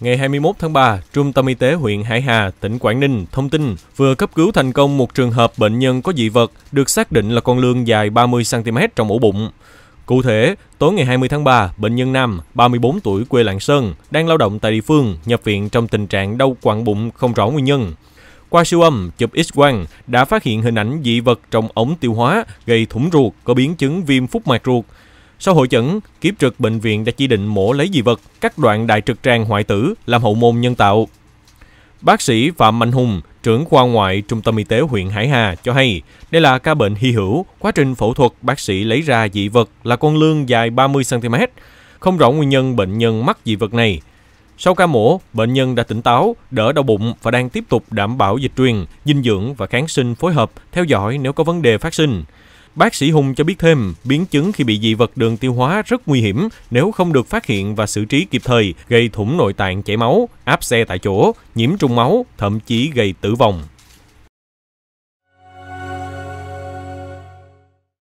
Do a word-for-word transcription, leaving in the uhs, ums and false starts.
Ngày hai mươi mốt tháng ba, Trung tâm Y tế huyện Hải Hà, tỉnh Quảng Ninh thông tin vừa cấp cứu thành công một trường hợp bệnh nhân có dị vật được xác định là con lươn dài ba mươi xăng ti mét trong ổ bụng. Cụ thể, tối ngày hai mươi tháng ba, bệnh nhân nam, ba mươi bốn tuổi, quê Lạng Sơn, đang lao động tại địa phương, nhập viện trong tình trạng đau quặn bụng không rõ nguyên nhân. Qua siêu âm, chụp X-quang đã phát hiện hình ảnh dị vật trong ống tiêu hóa gây thủng ruột, có biến chứng viêm phúc mạc ruột. Sau hội chẩn, kiếp trực bệnh viện đã chỉ định mổ lấy dị vật, cắt đoạn đại trực tràng hoại tử, làm hậu môn nhân tạo. Bác sĩ Phạm Mạnh Hùng, trưởng khoa ngoại Trung tâm Y tế huyện Hải Hà cho hay, đây là ca bệnh hy hữu, quá trình phẫu thuật bác sĩ lấy ra dị vật là con lươn dài ba mươi xăng ti mét. Không rõ nguyên nhân bệnh nhân mắc dị vật này. Sau ca mổ, bệnh nhân đã tỉnh táo, đỡ đau bụng và đang tiếp tục đảm bảo dịch truyền, dinh dưỡng và kháng sinh phối hợp, theo dõi nếu có vấn đề phát sinh. Bác sĩ Hùng cho biết thêm, biến chứng khi bị dị vật đường tiêu hóa rất nguy hiểm nếu không được phát hiện và xử trí kịp thời, gây thủng nội tạng chảy máu, áp xe tại chỗ, nhiễm trùng máu, thậm chí gây tử vong.